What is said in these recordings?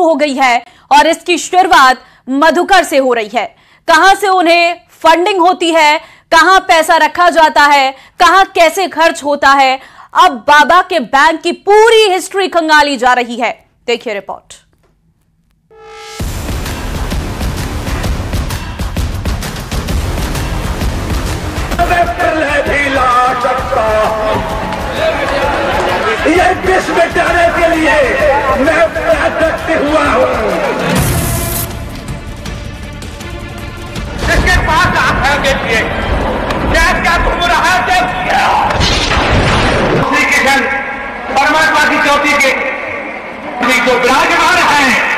शुरू हो गई है और इसकी शुरुआत मधुकर से हो रही है। कहां से उन्हें फंडिंग होती है, कहां पैसा रखा जाता है, कहां कैसे खर्च होता है, अब बाबा के बैंक की पूरी हिस्ट्री खंगाली जा रही है। देखिए रिपोर्ट। ये विश्व जाने के लिए मैं प्रार्थना हुआ हूँ। इसके पास आप के लिए क्या घूम रहा है? उसी के घर परमात्मा की चौथी के जो विराजमान है।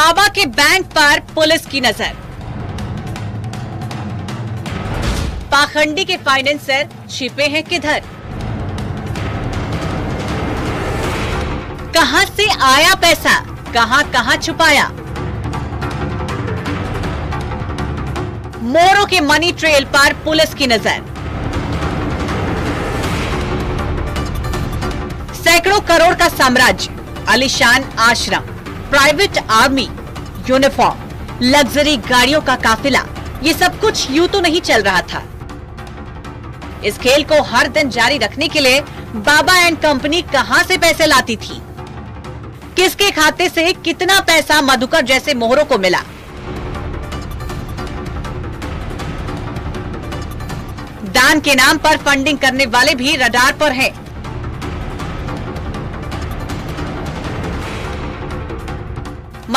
बाबा के बैंक पर पुलिस की नजर। पाखंडी के फाइनेंसर छिपे हैं किधर, कहां से आया पैसा, कहां कहां छुपाया। मोरों के मनी ट्रेल पर पुलिस की नजर। सैकड़ों करोड़ का साम्राज्य, आलिशान आश्रम, प्राइवेट आर्मी यूनिफॉर्म, लग्जरी गाड़ियों का काफिला, ये सब कुछ यूं तो नहीं चल रहा था। इस खेल को हर दिन जारी रखने के लिए बाबा एंड कंपनी कहां से पैसे लाती थी, किसके खाते से कितना पैसा मधुकर जैसे मोहरों को मिला। दान के नाम पर फंडिंग करने वाले भी रडार पर हैं।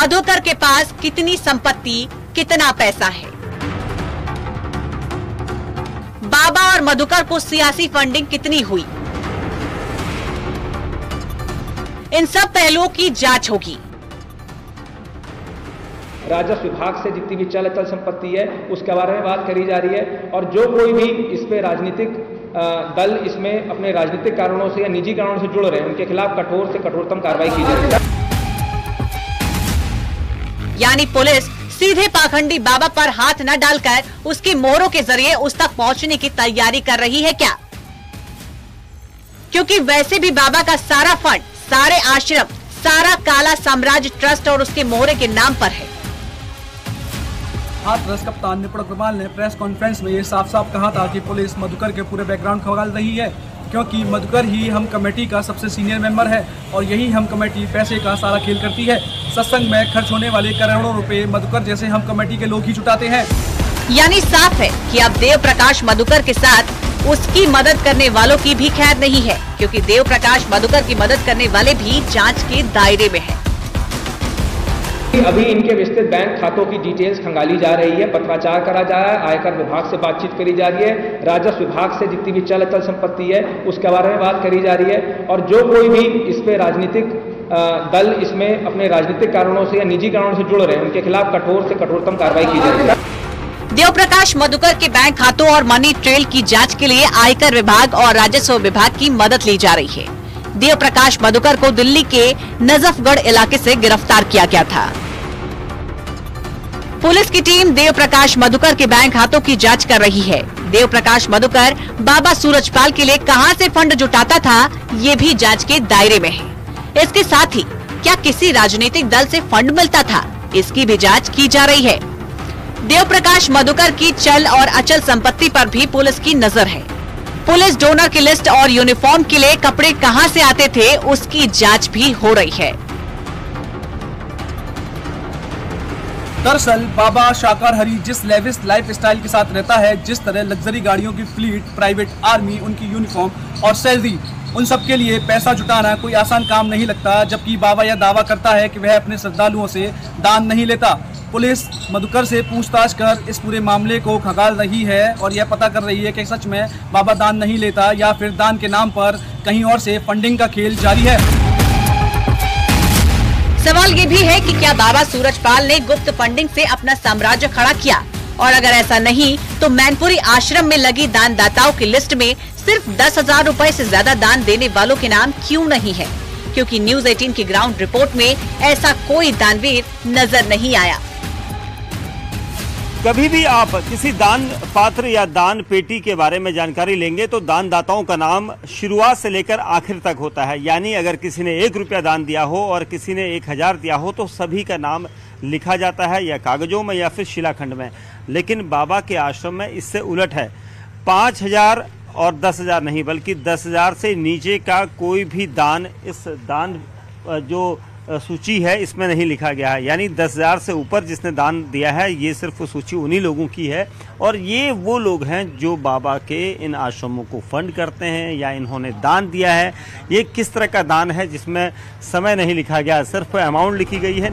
मधुकर के पास कितनी संपत्ति, कितना पैसा है। बाबा और मधुकर को सियासी फंडिंग कितनी हुई, इन सब पहलुओं की जांच होगी। राजस्व विभाग से जितनी भी चल अचल संपत्ति है उसके बारे में बात करी जा रही है, और जो कोई भी इसमें राजनीतिक दल इसमें अपने राजनीतिक कारणों से या निजी कारणों से जुड़ रहे हैं, उनके खिलाफ कठोर से कठोरतम कार्रवाई की जा रही है। यानी पुलिस सीधे पाखंडी बाबा पर हाथ न डालकर उसके मोहरों के जरिए उस तक पहुंचने की तैयारी कर रही है क्या? क्योंकि वैसे भी बाबा का सारा फंड, सारे आश्रम, सारा काला साम्राज्य ट्रस्ट और उसके मोहरे के नाम पर है। हाथरस कप्तान निपुण अग्रवाल ने प्रेस कॉन्फ्रेंस में ये साफ साफ कहा था कि पुलिस मधुकर के पूरे बैकग्राउंड खंगाल रही है, क्योंकि मधुकर ही हम कमेटी का सबसे सीनियर मेंबर है और यही हम कमेटी पैसे का सारा खेल करती है। सत्संग में खर्च होने वाले करोड़ों रुपए मधुकर जैसे हम कमेटी के लोग ही जुटाते हैं। यानी साफ है कि अब देव प्रकाश मधुकर के साथ उसकी मदद करने वालों की भी खैर नहीं है, क्योंकि देव प्रकाश मधुकर की मदद करने वाले भी जांच के दायरे में है। अभी इनके विस्तृत बैंक खातों की डिटेल्स खंगाली जा रही है, पत्राचार करा जा रहा है, आयकर विभाग से बातचीत करी जा रही है, राजस्व विभाग से जितनी भी चल अचल संपत्ति है उसके बारे में बात करी जा रही है, और जो कोई भी इसमें राजनीतिक दल इसमें अपने राजनीतिक कारणों से या निजी कारणों से जुड़ रहे हैं, उनके खिलाफ कठोर से कठोरतम कार्रवाई की जा रही है। देव प्रकाश मधुकर के बैंक खातों और मनी ट्रेल की जाँच के लिए आयकर विभाग और राजस्व विभाग की मदद ली जा रही है। देव प्रकाश मधुकर को दिल्ली के नजफगढ़ इलाके से गिरफ्तार किया गया था। पुलिस की टीम देव प्रकाश मधुकर के बैंक खातों की जांच कर रही है। देव प्रकाश मधुकर बाबा सूरजपाल के लिए कहां से फंड जुटाता था, ये भी जांच के दायरे में है। इसके साथ ही क्या किसी राजनीतिक दल से फंड मिलता था, इसकी भी जांच की जा रही है। देव प्रकाश मधुकर की चल और अचल संपत्ति पर भी पुलिस की नजर है। पुलिस डोनर की लिस्ट और यूनिफॉर्म के लिए कपड़े कहां से आते थे, उसकी जांच भी हो रही है। दरअसल बाबा शाकर हरी जिस लेविश लाइफस्टाइल के साथ रहता है, जिस तरह लग्जरी गाड़ियों की फ्लीट, प्राइवेट आर्मी, उनकी यूनिफॉर्म और सैलरी, उन सब के लिए पैसा जुटाना कोई आसान काम नहीं लगता। जबकि बाबा यह दावा करता है कि वह अपने श्रद्धालुओं से दान नहीं लेता। पुलिस मधुकर से पूछताछ कर इस पूरे मामले को खंगाल रही है और यह पता कर रही है कि सच में बाबा दान नहीं लेता या फिर दान के नाम पर कहीं और से फंडिंग का खेल जारी है। सवाल ये भी है कि क्या बाबा सूरजपाल ने गुप्त फंडिंग से अपना साम्राज्य खड़ा किया, और अगर ऐसा नहीं तो मैनपुरी आश्रम में लगी दानदाताओं की लिस्ट में सिर्फ 10,000 रुपए से ज्यादा दान देने वालों के नाम क्यों नहीं है? क्योंकि न्यूज 18 की ग्राउंड रिपोर्ट में ऐसा कोई दानवीर नजर नहीं आया। कभी भी आप किसी दान पात्र या दान पेटी के बारे में जानकारी लेंगे तो दानदाताओं का नाम शुरुआत से लेकर आखिर तक होता है। यानी अगर किसी ने 1 रुपया दान दिया हो और किसी ने 1000 दिया हो तो सभी का नाम लिखा जाता है, या कागजों में या फिर शिलाखंड में। लेकिन बाबा के आश्रम में इससे उलट है, 5000 और 10000 नहीं बल्कि 10000 से नीचे का कोई भी दान इस दान जो सूची है इसमें नहीं लिखा गया है। यानी 10000 से ऊपर जिसने दान दिया है ये सिर्फ सूची उन्हीं लोगों की है, और ये वो लोग हैं जो बाबा के इन आश्रमों को फंड करते हैं या इन्होंने दान दिया है। ये किस तरह का दान है जिसमें समय नहीं लिखा गया, सिर्फ अमाउंट लिखी गई है।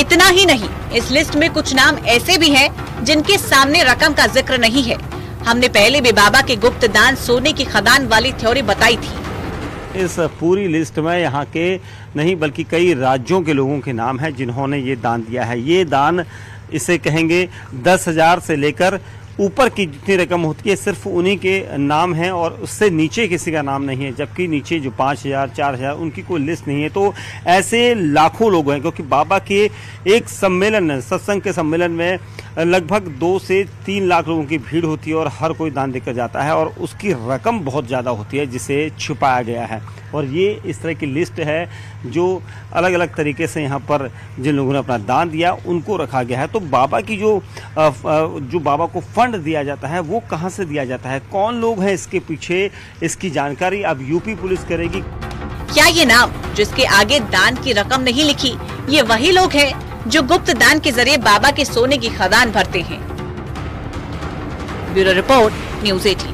इतना ही नहीं, इस लिस्ट में कुछ नाम ऐसे भी हैं जिनके सामने रकम का जिक्र नहीं है। हमने पहले भी बाबा के गुप्त दान सोने की खदान वाली थ्योरी बताई थी। इस पूरी लिस्ट में यहाँ के नहीं बल्कि कई राज्यों के लोगों के नाम हैं जिन्होंने ये दान दिया है। ये दान इसे कहेंगे, 10000 से लेकर ऊपर की जितनी रकम होती है सिर्फ उन्हीं के नाम हैं और उससे नीचे किसी का नाम नहीं है, जबकि नीचे जो 5000 4000 उनकी कोई लिस्ट नहीं है। तो ऐसे लाखों लोग हैं, क्योंकि बाबा के एक सम्मेलन सत्संग के सम्मेलन में लगभग 2 से 3 लाख लोगों की भीड़ होती है और हर कोई दान देकर जाता है, और उसकी रकम बहुत ज़्यादा होती है जिसे छुपाया गया है। और ये इस तरह की लिस्ट है जो अलग अलग तरीके से यहाँ पर जिन लोगों ने अपना दान दिया उनको रखा गया है। तो बाबा की जो बाबा को फंड दिया जाता है वो कहाँ से दिया जाता है, कौन लोग हैं इसके पीछे, इसकी जानकारी अब यूपी पुलिस करेगी। क्या ये नाम जिसके आगे दान की रकम नहीं लिखी, ये वही लोग हैं जो गुप्त दान के जरिए बाबा के सोने की खदान भरते हैं। Bureau report, News18.